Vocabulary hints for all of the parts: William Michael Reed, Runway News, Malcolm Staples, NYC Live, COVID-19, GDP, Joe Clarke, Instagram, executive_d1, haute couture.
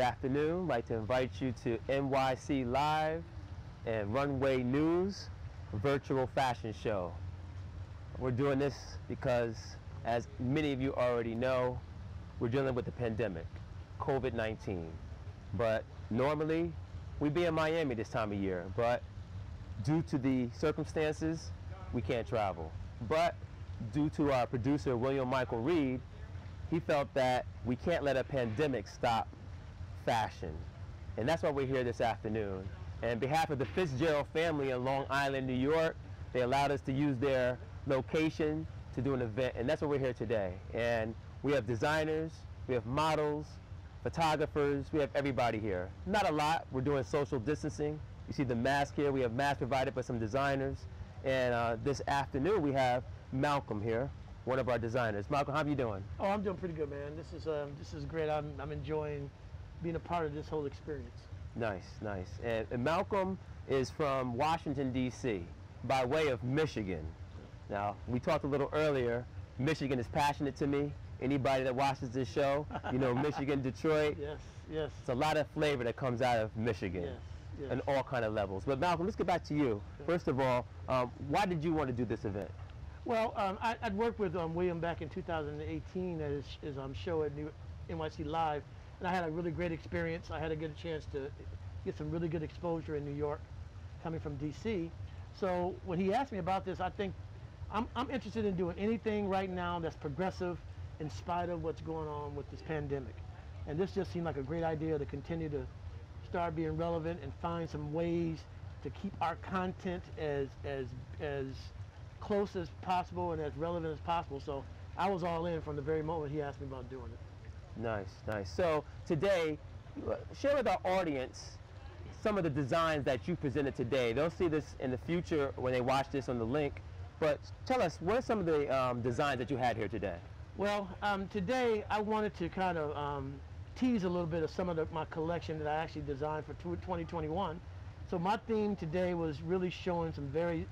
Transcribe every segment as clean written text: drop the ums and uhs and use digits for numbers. Good afternoon. I'd like to invite you to NYC Live and Runway News virtual fashion show. We're doing this because, as many of you already know, we're dealing with the pandemic, COVID-19. But normally, we'd be in Miami this time of year, but due to the circumstances, we can't travel. But due to our producer, William Michael Reed, he felt that we can't let a pandemic stop fashion. And that's why we're here this afternoon. And on behalf of the Fitzgerald family in Long Island, New York, they allowed us to use their location to do an event, and that's why we're here today. And we have designers, we have models, photographers, we have everybody here. Not a lot, we're doing social distancing. You see the mask here, we have masks provided by some designers. And this afternoon we have Malcolm here, one of our designers. Malcolm, how are you doing? Oh, I'm doing pretty good, man. This is great. I'm enjoying being a part of this whole experience. Nice, nice. And Malcolm is from Washington, D.C., by way of Michigan. Now, we talked a little earlier, Michigan is passionate to me. Anybody that watches this show, you know, Michigan, Detroit. Yes, yes. It's a lot of flavor that comes out of Michigan. Yes, yes. On all kind of levels. But Malcolm, let's get back to you. Sure. First of all, why did you want to do this event? Well, I'd worked with William back in 2018 at his show at NYC Live, and I had a really great experience. I had a good chance to get some really good exposure in New York, coming from D.C. So when he asked me about this, I think I'm interested in doing anything right now that's progressive in spite of what's going on with this pandemic. And this just seemed like a great idea to continue to start being relevant and find some ways to keep our content as close as possible and as relevant as possible. So I was all in from the very moment he asked me about doing it. Nice, nice. So today, share with our audience some of the designs that you presented today. They'll see this in the future when they watch this on the link, but tell us, what are some of the designs that you had here today? Well, today I wanted to kind of tease a little bit of some of my collection that I actually designed for 2021. So my theme today was really showing some very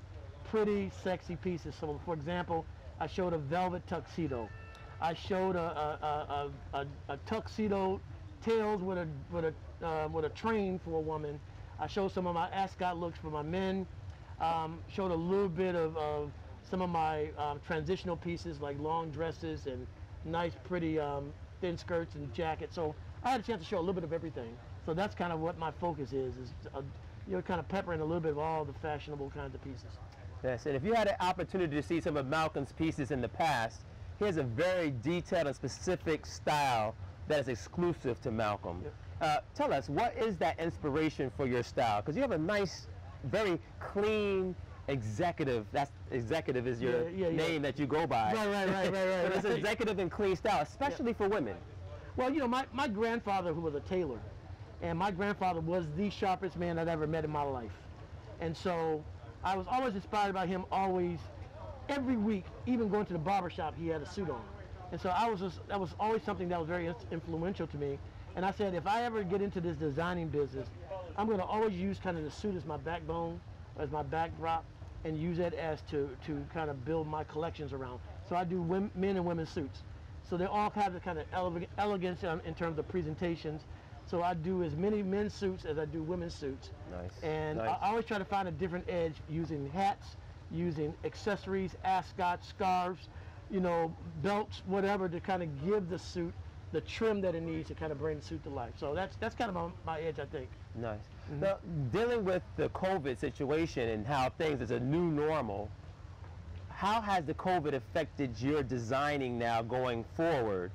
pretty, sexy pieces. So for example, I showed a velvet tuxedo. I showed a tuxedo tails with a train for a woman. I showed some of my ascot looks for my men. Showed a little bit of some of my transitional pieces like long dresses and nice pretty thin skirts and jackets. So I had a chance to show a little bit of everything. So that's kind of what my focus is you know, kind of peppering a little bit of all the fashionable kinds of pieces. Yes, and if you had an opportunity to see some of Malcolm's pieces in the past, he has a very detailed and specific style that is exclusive to Malcolm. Yep. Tell us, what is that inspiration for your style? Because you have a nice, very clean executive. That's executive is your name that you go by. Right. But it's an executive and clean style, especially for women. Well, you know, my grandfather, who was a tailor, and my grandfather was the sharpest man I'd ever met in my life. And so I was always inspired by him, always. Every week, even going to the barbershop, he had a suit on. And so that was always something that was very influential to me. And I said, if I ever get into this designing business, I'm going to always use kind of the suit as my backbone, as my backdrop, and use it as to kind of build my collections around. So I do men and women's suits. So they all have the kind of elegance in terms of presentations. So I do as many men's suits as I do women's suits. Nice. And nice. I always try to find a different edge using hats, using accessories, ascots, scarves, you know, belts, whatever, to kind of give the suit the trim that it needs to kind of bring the suit to life. So that's kind of my edge, I think. Nice. Mm-hmm. Now, dealing with the COVID situation and how things is a new normal, how has the COVID affected your designing now going forward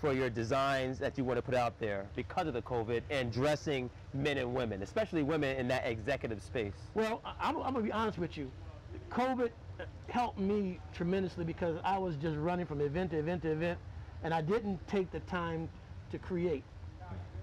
for your designs that you want to put out there because of the COVID and dressing men and women, especially women in that executive space? Well, I'm going to be honest with you. COVID helped me tremendously because I was just running from event to event to event, and I didn't take the time to create.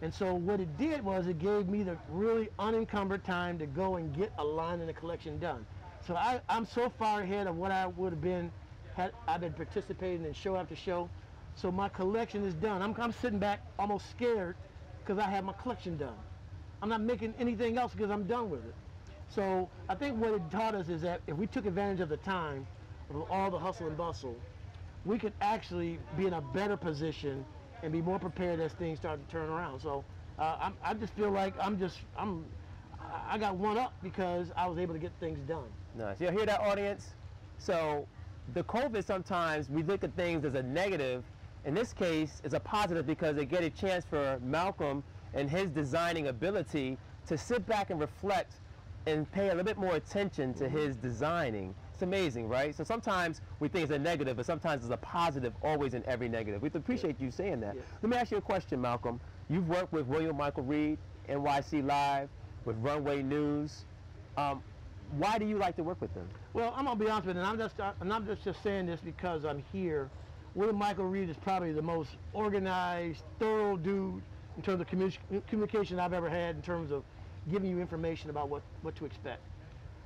And so what it did was it gave me the really unencumbered time to go and get a line in the collection done. So I'm so far ahead of what I would have been had I been participating in show after show. So my collection is done. I'm sitting back almost scared because I have my collection done. I'm not making anything else because I'm done with it. So I think what it taught us is that if we took advantage of the time, of all the hustle and bustle, we could actually be in a better position and be more prepared as things start to turn around. So I just feel like I got one up because I was able to get things done. Nice. You hear that, audience? So the COVID, sometimes we look at things as a negative. In this case, it's a positive because they get a chance for Malcolm and his designing ability to sit back and reflect and pay a little bit more attention to his designing. It's amazing, right? So sometimes we think it's a negative, but sometimes it's a positive always in every negative. We appreciate you saying that. Let me ask you a question, Malcolm. You've worked with William Michael Reed, NYC Live, with Runway News. Why do you like to work with them? Well, I'm going to be honest with you, and I'm not just saying this because I'm here. William Michael Reed is probably the most organized, thorough dude in terms of communication I've ever had, in terms of giving you information about what to expect.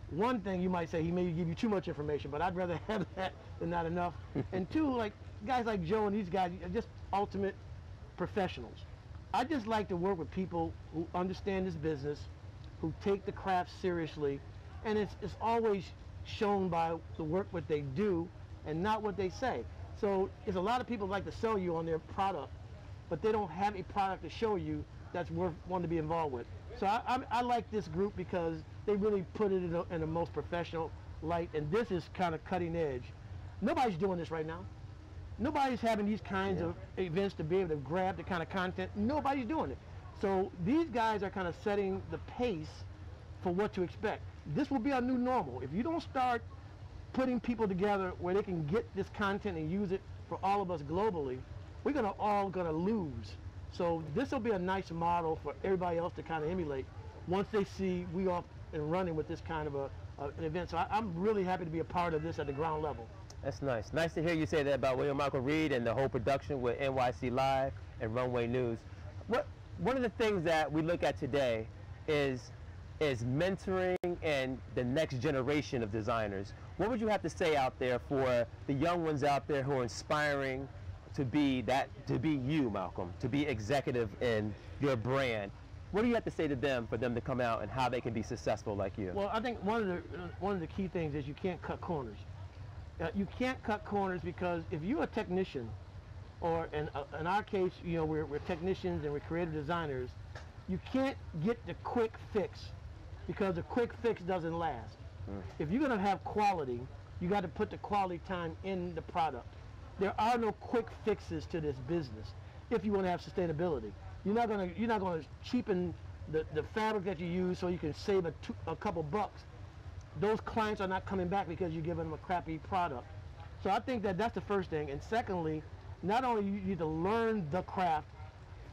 One thing you might say, he may give you too much information, but I'd rather have that than not enough. And two, like guys like Joe and these guys are just ultimate professionals. I just like to work with people who understand this business, who take the craft seriously, and it's always shown by the work what they do and not what they say. So there's a lot of people like to sell you on their product, but they don't have a product to show you that's worth wanting to be involved with. So I like this group because they really put it in the most professional light, and this is kind of cutting edge. Nobody's doing this right now. Nobody's having these kinds of events to be able to grab the kind of content. Nobody's doing it. So these guys are kind of setting the pace for what to expect. This will be our new normal. If you don't start putting people together where they can get this content and use it for all of us globally, we're all gonna lose. So this will be a nice model for everybody else to kind of emulate once they see we are and running with this kind of an event. So I'm really happy to be a part of this at the ground level. That's nice. Nice to hear you say that about William Michael Reed and the whole production with NYC Live and Runway News. One of the things that we look at today is mentoring and the next generation of designers. What would you have to say out there for the young ones out there who are inspiring to be you, Malcolm, to be executive in your brand? What do you have to say to them for them to come out and how they can be successful like you? Well, I think one of the key things is you can't cut corners. You can't cut corners because if you're a technician, or in our case, you know, we're technicians and we're creative designers, you can't get the quick fix because the quick fix doesn't last. If you're going to have quality, you got to put the quality time in the product. There are no quick fixes to this business if you want to have sustainability. You're not going to cheapen the fabric that you use so you can save a couple bucks. Those clients are not coming back because you're giving them a crappy product. So I think that's the first thing. And secondly, not only you need to learn the craft,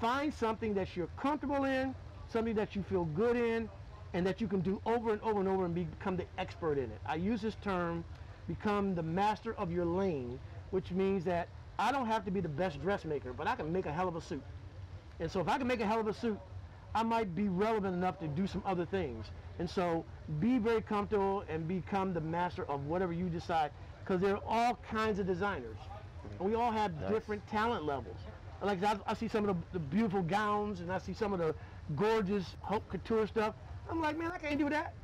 find something that you're comfortable in, something that you feel good in, and that you can do over and over and over and become the expert in it. I use this term, become the master of your lane, which means that I don't have to be the best dressmaker, but I can make a hell of a suit. And so if I can make a hell of a suit, I might be relevant enough to do some other things. And so be very comfortable and become the master of whatever you decide, because there are all kinds of designers. And we all have different talent levels. Like I see some of the beautiful gowns and I see some of the gorgeous haute couture stuff. I'm like, man, I can't do that.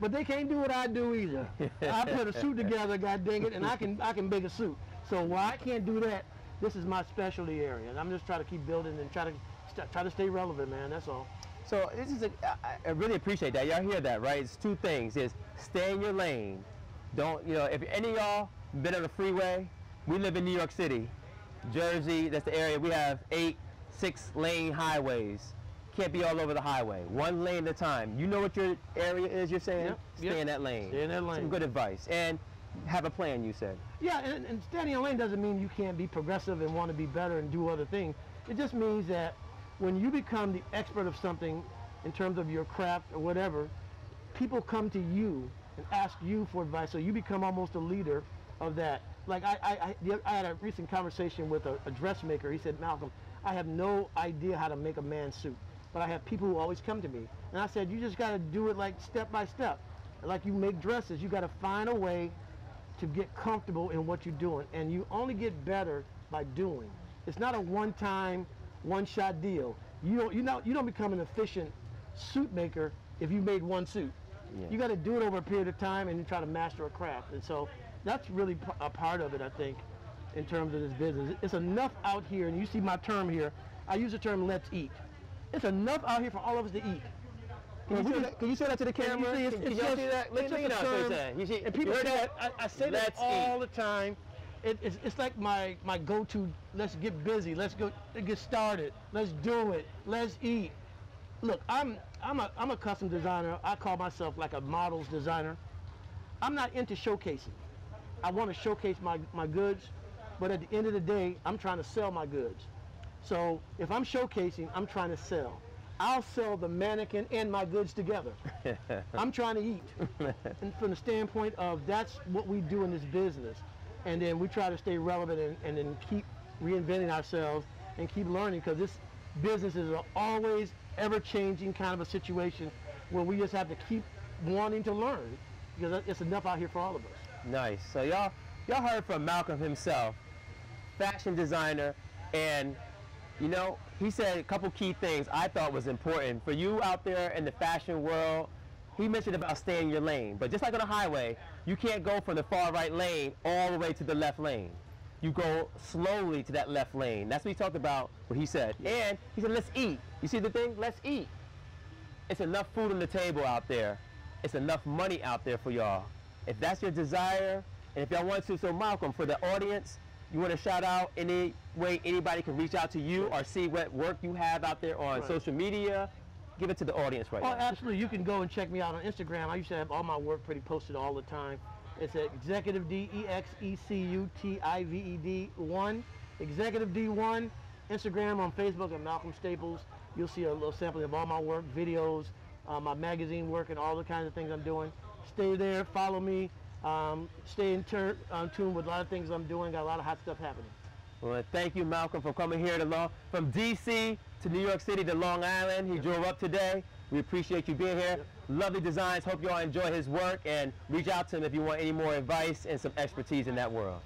But they can't do what I do either. I put a suit together, god dang it, and I can make a suit. So why I can't do that, this is my specialty area. And I'm just trying to keep building and try to stay relevant, man, that's all. So this is I really appreciate that. Y'all hear that, right? It's two things. It's stay in your lane. Don't, you know, if any of y'all been on the freeway, we live in New York City, Jersey, that's the area. We have 8 six-lane highways. Can't be all over the highway. One lane at a time. You know what your area is, you're saying? Yep, stay in that lane. Stay in that lane. Some good advice. And have a plan, you said. Yeah, and standing in a lane doesn't mean you can't be progressive and want to be better and do other things. It just means that when you become the expert of something in terms of your craft or whatever, people come to you and ask you for advice, so you become almost a leader of that. Like I had a recent conversation with a dressmaker. He said, Malcolm, I have no idea how to make a man's suit, but I have people who always come to me. And I said, you just got to do it like step by step. Like you make dresses, you got to find a way to get comfortable in what you're doing, and you only get better by doing. It's not a one-time, one-shot deal. You don't become an efficient suit maker if you made one suit. Yeah. You got to do it over a period of time and you try to master a craft. And so that's really a part of it, I think, in terms of this business. It's enough out here, and you see my term here. I use the term let's eat. It's enough out here for all of us to eat. Can you say that to the camera? Can you see that? It's just a term. And people say that. I say that all the time. It's like my go-to. Let's get busy. Let's get started. Let's do it. Let's eat. Look, I'm a custom designer. I call myself like a models designer. I'm not into showcasing. I want to showcase my goods, but at the end of the day, I'm trying to sell my goods. So if I'm showcasing, I'm trying to sell. I'll sell the mannequin and my goods together. I'm trying to eat. And from the standpoint of that's what we do in this business. And then we try to stay relevant and then keep reinventing ourselves and keep learning, because this business is an always ever-changing kind of a situation where we just have to keep wanting to learn, because it's enough out here for all of us. Nice. So y'all heard from Malcolm himself, fashion designer, and you know, he said a couple key things I thought was important for you out there in the fashion world. He mentioned about staying in your lane, but just like on a highway, you can't go from the far right lane all the way to the left lane. You go slowly to that left lane. That's what he talked about, what he said. And he said, let's eat. You see the thing? Let's eat. It's enough food on the table out there. It's enough money out there for y'all. If that's your desire, and if y'all want to, so Malcolm, for the audience, you want to shout out any way anybody can reach out to you or see what work you have out there on social media? Give it to the audience right now. Oh, absolutely. You can go and check me out on Instagram. I used to have all my work pretty posted all the time. It's at executive D, executive_d1. Executive D1, Instagram, on Facebook, at Malcolm Staples. You'll see a little sampling of all my work, videos, my magazine work, and all the kinds of things I'm doing. Stay there, follow me. Stay in tune with a lot of things I'm doing. Got a lot of hot stuff happening. Well, thank you, Malcolm, for coming here from D.C. to New York City to Long Island. He drove up today. We appreciate you being here. Yep. Lovely designs. Hope you all enjoy his work, and reach out to him if you want any more advice and some expertise in that world.